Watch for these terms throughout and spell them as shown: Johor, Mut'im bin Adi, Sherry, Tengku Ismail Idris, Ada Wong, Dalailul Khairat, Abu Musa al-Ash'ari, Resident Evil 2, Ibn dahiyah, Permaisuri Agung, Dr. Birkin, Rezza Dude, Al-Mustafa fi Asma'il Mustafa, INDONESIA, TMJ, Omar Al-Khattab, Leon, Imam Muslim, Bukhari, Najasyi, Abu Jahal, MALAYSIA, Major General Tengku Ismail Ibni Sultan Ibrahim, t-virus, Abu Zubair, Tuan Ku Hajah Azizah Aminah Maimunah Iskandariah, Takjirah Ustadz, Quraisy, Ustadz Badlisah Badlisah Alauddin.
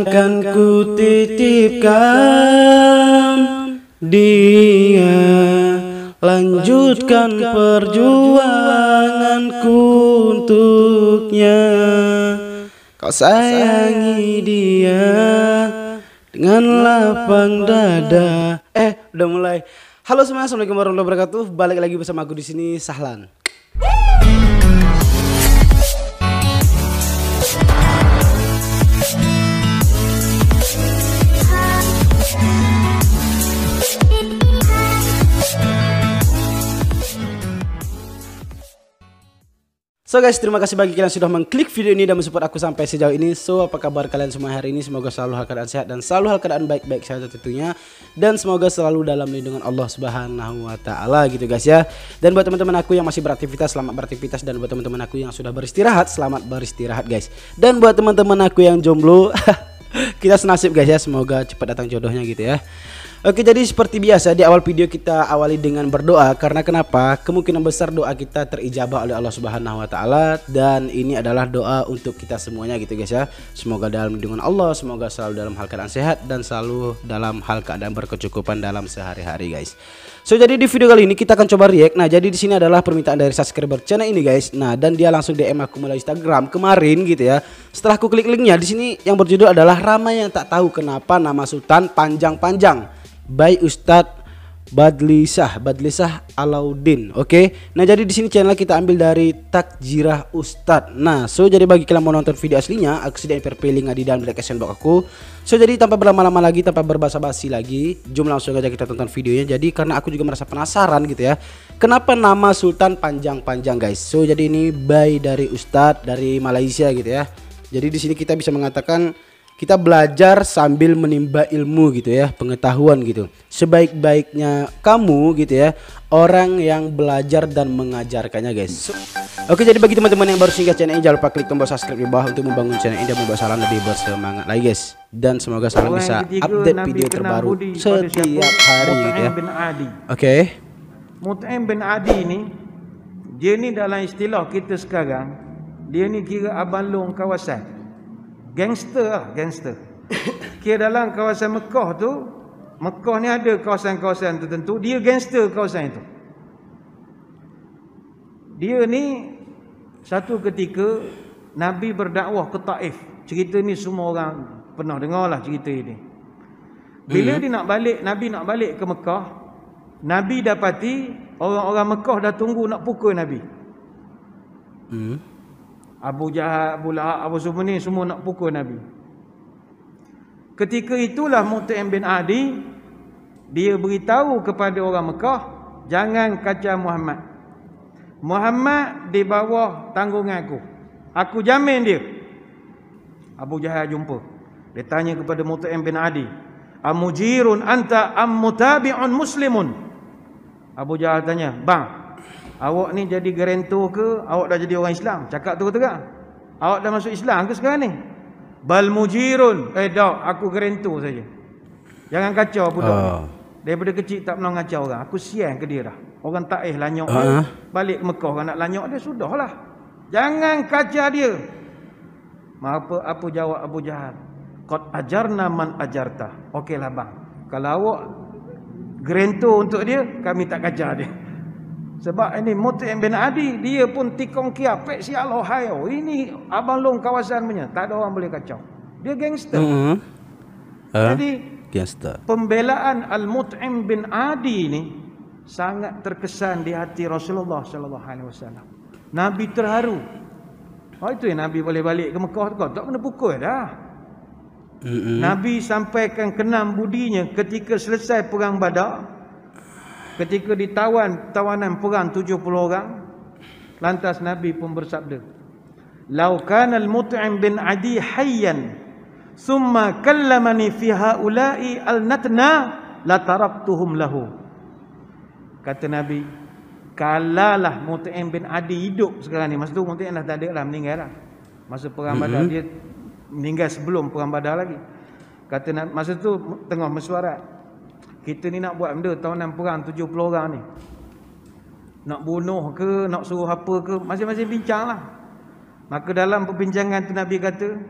akan ku titipkan dia, lanjutkan perjuanganku untuknya. Kau sayangi dia dengan lapang dada. Udah mulai. Halo semuanya, assalamualaikum warahmatullahi wabarakatuh. Balik lagi bersama aku di sini, Sahlan. So guys, terima kasih bagi kalian yang sudah mengklik video ini dan mensupport aku sampai sejauh ini. So, apa kabar kalian semua hari ini? Semoga selalu dalam keadaan sehat dan selalu dalam keadaan baik-baik saja tentunya. Dan semoga selalu dalam lindungan Allah Subhanahu wa taala gitu guys ya. Dan buat teman-teman aku yang masih beraktivitas, selamat beraktivitas, dan buat teman-teman aku yang sudah beristirahat, selamat beristirahat guys. Dan buat teman-teman aku yang jomblo, kita senasib guys ya, semoga cepat datang jodohnya gitu ya. Oke, jadi seperti biasa di awal video kita awali dengan berdoa. Karena kenapa? Kemungkinan besar doa kita terijabah oleh Allah Subhanahu wa taala, dan ini adalah doa untuk kita semuanya gitu guys ya. Semoga dalam lindungan Allah, semoga selalu dalam hal keadaan sehat dan selalu dalam hal keadaan berkecukupan dalam sehari-hari guys. So, jadi di video kali ini kita akan coba react. Nah, jadi di sini adalah permintaan dari subscriber channel ini guys. Nah, dan dia langsung DM aku melalui Instagram kemarin gitu ya. Setelah aku klik linknya, di sini yang berjudul adalah Ramai yang tak tahu kenapa nama Sultan panjang-panjang, by Ustadz Badlisah Badlisah Alauddin. Oke. Nah, jadi di sini channel kita ambil dari Takjirah Ustadz. Nah, so jadi bagi kalian mau nonton video aslinya, aku sudah prepare linknya di dalam description box aku. So, jadi tanpa berlama-lama lagi, tanpa berbasa-basi lagi, jom langsung aja kita tonton videonya. Jadi karena aku juga merasa penasaran gitu ya, kenapa nama Sultan panjang-panjang guys. So, jadi ini by dari Ustadz dari Malaysia gitu ya. Jadi di sini kita bisa mengatakan kita belajar sambil menimba ilmu gitu ya, pengetahuan gitu. Sebaik-baiknya kamu gitu ya, orang yang belajar dan mengajarkannya guys. Oke, jadi bagi teman-teman yang baru singgah channel ini, jangan lupa klik tombol subscribe di bawah untuk membangun channel ini dan membuat Sahlan lebih bersemangat lagi guys. Dan semoga Sahlan bisa update video terbaru setiap hari gitu ya. Oke. Mut'im bin Adi ini, dia ini dalam istilah kita sekarang, dia ini kira abang long kawasan. Gangster lah, gangster. Kira dalam kawasan Mekah tu, Mekah ni ada kawasan-kawasan tertentu, dia gangster kawasan itu. Dia ni satu ketika Nabi berdakwah ke Taif. Cerita ni semua orang pernah dengar lah cerita ini. Bila dia nak balik, Nabi nak balik ke Mekah, Nabi dapati orang-orang Mekah dah tunggu nak pukul Nabi. Abu Jahal, Abu Lahab, Abu Zubair ni semua nak pukul Nabi. Ketika itulah Mut'im bin Adi, dia beritahu kepada orang Mekah, jangan kacau Muhammad. Muhammad di bawah tanggungan aku. Aku jamin dia. Abu Jahal jumpa. Dia tanya kepada Mut'im bin Adi, "Amujirun anta am mutabi'un muslimun?" Abu Jahal tanya, "Bang, awak ni jadi garantor ke? Awak dah jadi orang Islam?" Cakap terang-terang. Awak dah masuk Islam ke sekarang ni? Bal mujirun. Dak, aku garantor saja. Jangan kacau budak. Daripada kecil tak pernah ngacau orang. Aku sian ke dia dah. Orang Taif lanyok dia. Balik ke Mekah orang nak lanyok dia, sudahlah. Jangan kacau dia. Apa jawab Abu Jahal? Qad ajarna man ajarta. Okeylah bang. Kalau awak garantor untuk dia, kami tak kacau dia. Sebab ini Mut'im bin Adi, dia pun tikung kia, pek sial Ohio. Ini abang long kawasan punya, tak ada orang boleh kacau. Dia gangster. Jadi gangster. Pembelaan Al-Mut'im bin Adi ini sangat terkesan di hati Rasulullah Shallallahu Alaihi Wasallam. Nabi terharu. Oh, itu yang Nabi boleh balik ke Mekah tu, tak kena pukul dah. Nabi sampaikan kenam budinya ketika selesai perang Badar. Ketika ditawan tawanan perang 70 orang, lantas Nabi pun bersabda, "Lau kana al-Mut'im bin Adi hayyan, thumma kallamani fi haula'i al-natna, la taraktuhum lahu." Kata Nabi, kalalah Mut'im bin Adi hidup sekarang ni. Masa tu Mut'im dah tak ada lah, meninggal lah. Masa perang Badar, dia meninggal sebelum perang Badar lagi. Kata Nabi, masa tu tengah mesyuarat. Kita ni nak buat benda tawanan perang 70 orang ni. Nak bunuh ke, nak suruh apa ke, masing-masing bincang lah. Maka dalam perbincangan tu Nabi kata,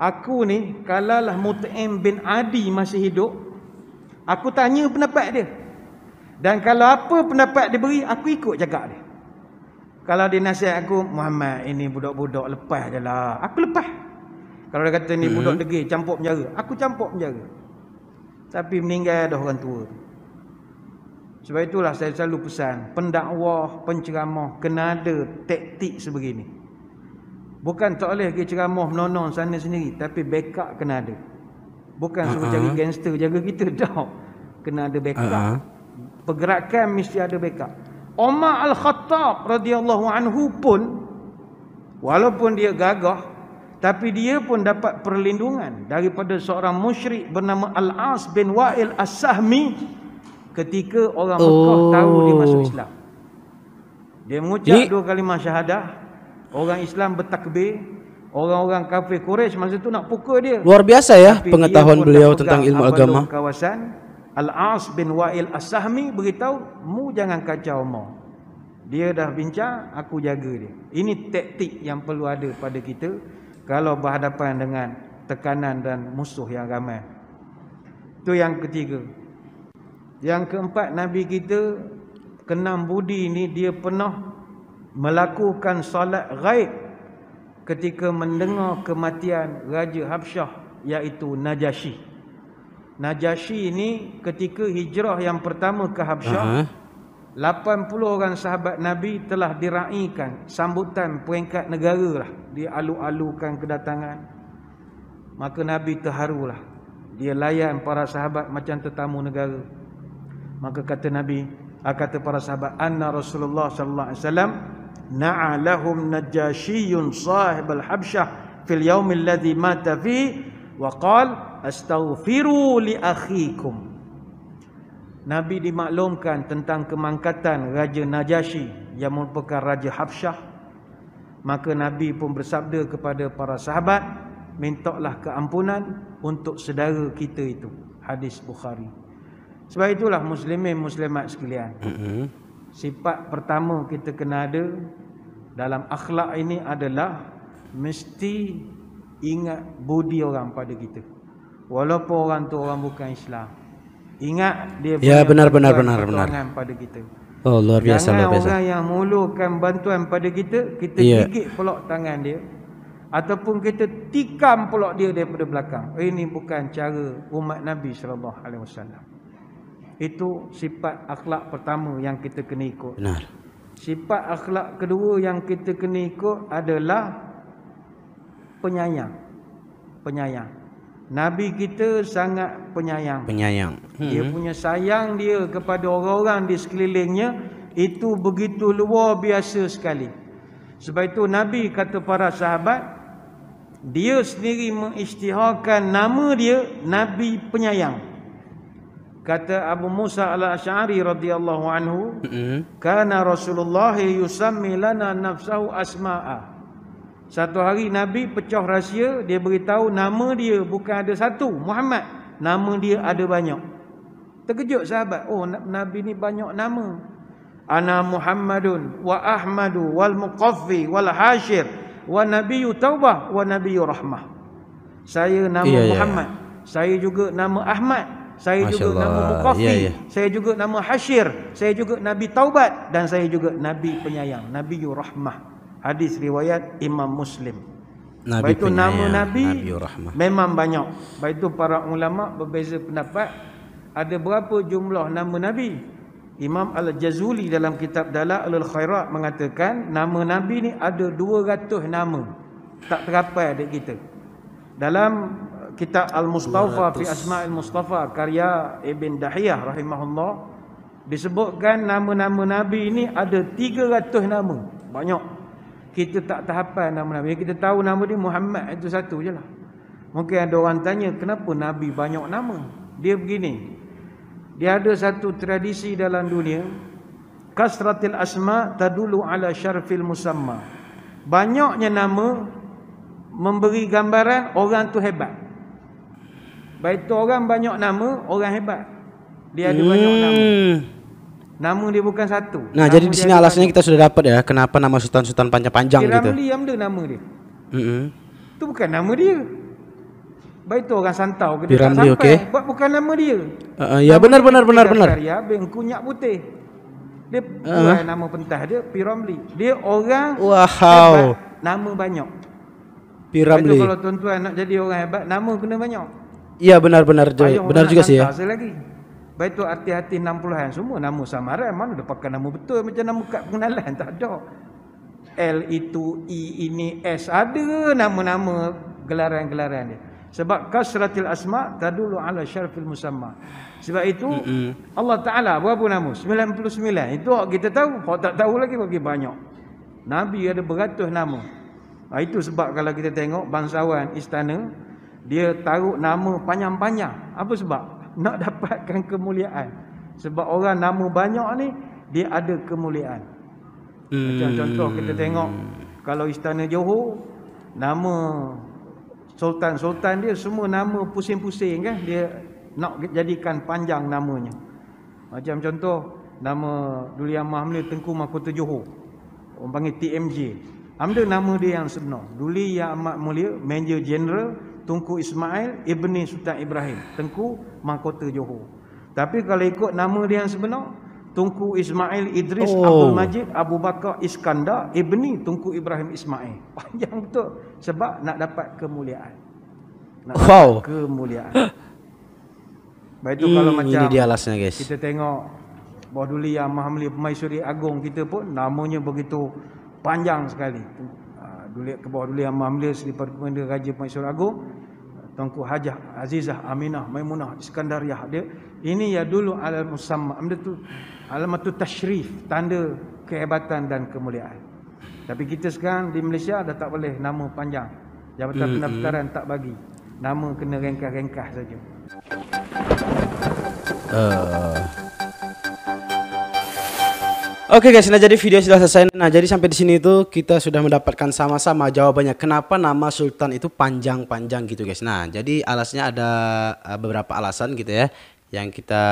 Aku ni kalalah Mut'im bin Adi masih hidup, aku tanya pendapat dia. Dan kalau apa pendapat dia beri, aku ikut jaga dia. Kalau dia nasihat aku, Muhammad ini budak-budak, lepas je lah, aku lepas. Kalau dia kata ni budak degil, campur penjara, aku campur penjara. Tapi meninggal dah orang tua. Sebab itulah saya selalu pesan, pendakwah, penceramah kena ada taktik sebegini. Bukan tak boleh pergi ceramah menonong sana sendiri, tapi backup kena ada. Bukan suruh cari gangster jaga kita, tak. Kena ada backup. Pergerakan mesti ada backup. Omar Al-Khattab radhiyallahu anhu pun, walaupun dia gagah, tapi dia pun dapat perlindungan daripada seorang musyrik bernama Al-Aas bin Wa'il As-Sahmi ketika orang Mekah tahu dia masuk Islam. Dia mengucap dua kalimah syahadah. Orang Islam bertakbir, orang-orang kafir Quraisy masa tu nak pukul dia. Luar biasa ya pengetahuan beliau tentang ilmu agama. Kawasan Al-Aas bin Wa'il As-Sahmi beritahu, "Mu jangan kacau mau. Dia dah bincang, aku jaga dia." Ini taktik yang perlu ada pada kita kalau berhadapan dengan tekanan dan musuh yang ramai. Itu yang ketiga. Yang keempat, Nabi kita kenam budi ni dia pernah melakukan salat ghaib ketika mendengar kematian Raja Habsyah iaitu Najasyi. Najasyi ini ketika hijrah yang pertama ke Habsyah, 80 orang sahabat Nabi telah diraikan sambutan peringkat negara lah. Dia alu-alukan kedatangan. Maka Nabi terharu lah. Dia layan para sahabat macam tetamu negara. Maka kata Nabi, kata para sahabat, "Anna Rasulullah Shallallahu Alaihi Wasallam na'alahum Najasyiyun sahib al-Habsyah fil yaum alladhi mata fi wa qala astaghfiru li akhikum." Nabi dimaklumkan tentang kemangkatan Raja Najasyi yang merupakan Raja Habsyah. Maka Nabi pun bersabda kepada para sahabat, "Mintalah keampunan untuk saudara kita itu." Hadis Bukhari. Sebab itulah muslimin muslimat sekalian, sifat pertama kita kena ada dalam akhlak ini adalah mesti ingat budi orang pada kita. Walaupun orang tu orang bukan Islam, ingat dia benar pada kita. Oh, luar biasa. Jangan orang yang mulakan bantuan pada kita, kita gigit pulak tangan dia, ataupun kita tikam pulak dia daripada belakang. Ini bukan cara umat Nabi Shallallahu Alaihi Wasallam. Itu sifat akhlak pertama yang kita kena ikut. Benar. Sifat akhlak kedua yang kita kena ikut adalah penyayang. Penyayang. Nabi kita sangat penyayang. Dia punya sayang dia kepada orang-orang di sekelilingnya itu begitu luar biasa sekali. Sebab itu Nabi kata para sahabat, dia sendiri mengisytiharkan nama dia Nabi Penyayang. Kata Abu Musa al-Ash'ari radhiyallahu anhu, "Kana Rasulullah yusammi lana nafsahu asma'a." Satu hari Nabi pecah rahsia, dia beritahu nama dia bukan ada satu, Muhammad. Nama dia ada banyak. Terkejut sahabat, "Oh, Nabi ni banyak nama. Ana Muhammadun wa Ahmadu wal Muqaffi wal Hashir wa Nabiyyu Taubah wa Nabiyyu Rahmah." Saya nama Muhammad, saya juga nama Ahmad, saya juga nama Muqaffi, saya juga nama Hashir, saya juga Nabi Taubat, dan saya juga Nabi Penyayang, Nabi Rahmah. Hadis riwayat Imam Muslim. Nabi Penyayang, nama Nabi, Nabi Rahmah memang banyak. Sebab itu para ulama berbeza pendapat ada berapa jumlah nama Nabi. Imam al-Jazuli dalam kitab Dalailul Khairat mengatakan nama Nabi ni ada 200 nama. Tak tercapai adik kita. Dalam kitab Al-Mustafa fi Asma'il Mustafa karya Ibn dahiyah rahimahullah disebutkan nama-nama Nabi ini ada 300 nama. Banyak. Kita tak terhafal nama Nabi. Kita tahu nama dia Muhammad itu satu je lah. Mungkin ada orang tanya, kenapa Nabi banyak nama? Dia begini. Dia ada satu tradisi dalam dunia, kasratil asma tadulu ala syarfil musamma. Banyaknya nama memberi gambaran orang tu hebat. Baik tu orang banyak nama, orang hebat. Dia ada banyak nama. Nama dia bukan satu. Nah, nama jadi di sini alasannya kita sudah dapat ya, kenapa nama sultan-sultan panjang-panjang gitu. Ramli Amda nama dia. Itu bukan nama dia. baik tu orang santau ke dia sampai okay. Buat bukan nama dia. Ya benar. Karya bin kunyak putih. Dia buat nama pentas dia Piramli. Dia orang hebat, nama banyak. Piramli. Kalau tuan-tuan nak jadi orang hebat, nama kena banyak. Ya benar-benar benar juga sih ya. Baik tu hati-hati 60-an semua nama samaran, mana dia pakai nama betul macam nama kad pengenalan tak ada. L itu, I ini, S ada nama-nama gelaran-gelaran dia. Sebab kasratil asma tadulu ala syarfil musamma. Sebab itu Allah Taala berapa nama? 99. Itu kita tahu, kalau tak tahu lagi bagi banyak. Nabi ada beratus nama. Itu sebab kalau kita tengok bangsawan istana, dia taruh nama panjang-panjang. Apa sebab? Nak dapatkan kemuliaan. Sebab orang nama banyak ni dia ada kemuliaan. Macam contoh kita tengok kalau istana Johor, nama sultan-sultan dia semua nama pusing-pusing kan, dia nak jadikan panjang namanya. Macam contoh nama Duli Amah Hamli Tengku Mahkota Johor, orang panggil TMJ. Amda nama dia yang sebenar, Duli Yang Amat Mulia Major General Tengku Ismail Ibni Sultan Ibrahim Tengku Mahkota Johor. Tapi kalau ikut nama dia yang sebenar, Tengku Ismail Idris Abdul Majid Abu Bakar Iskandar Ibni Tengku Ibrahim Ismail. Panjang betul. Sebab nak dapat kemuliaan. Nak dapat kemuliaan. Baik tu kalau macam ini dia alasnya, guys. Kita tengok Baduli Yang Mahamli Permaisuri Agung kita pun namanya begitu panjang sekali. Dulik ke bawah Duli Yang Mahamli Seri Perkumanda Raja Permaisuri Agung Tuan Ku Hajah Azizah Aminah Maimunah Iskandariah. Dia ini ya dulu al-musamma. Amda tu alamatut tashrif, tanda kehebatan dan kemuliaan. Tapi kita sekarang di Malaysia dah tak boleh nama panjang. Jabatan Pendaftaran tak bagi. Nama kena rengkah-rengkah saja. Oke guys, nah jadi video sudah selesai. Nah jadi sampai di sini itu kita sudah mendapatkan sama-sama jawabannya kenapa nama sultan itu panjang-panjang gitu guys. Nah jadi alasnya ada beberapa alasan gitu ya. Yang kita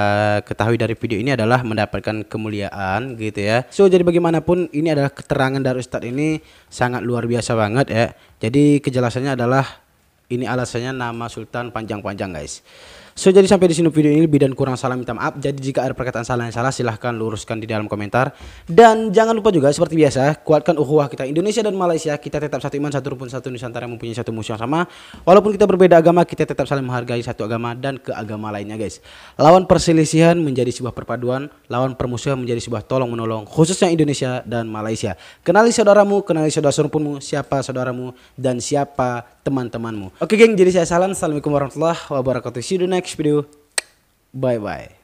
ketahui dari video ini adalah mendapatkan kemuliaan gitu ya. So jadi bagaimanapun ini adalah keterangan dari Ustadz ini sangat luar biasa banget ya. Jadi kejelasannya adalah ini alasannya nama sultan panjang-panjang guys. So jadi sampai di sini video ini, lebih dan kurang salah minta maaf. Jadi jika ada perkataan salah yang salah silahkan luruskan di dalam komentar. Dan jangan lupa juga seperti biasa kuatkan ukhuwah kita Indonesia dan Malaysia. Kita tetap satu iman, satu rukun, satu nusantara yang mempunyai satu musuh yang sama. Walaupun kita berbeda agama, kita tetap saling menghargai satu agama dan ke agama lainnya guys. Lawan perselisihan menjadi sebuah perpaduan, lawan permusuhan menjadi sebuah tolong menolong, khususnya Indonesia dan Malaysia. Kenali saudaramu, kenali saudara serupunmu, siapa saudaramu dan siapa teman-temanmu. Oke geng, jadi saya Sahlan. Assalamualaikum warahmatullahi wabarakatuh. See you next video. Bye bye.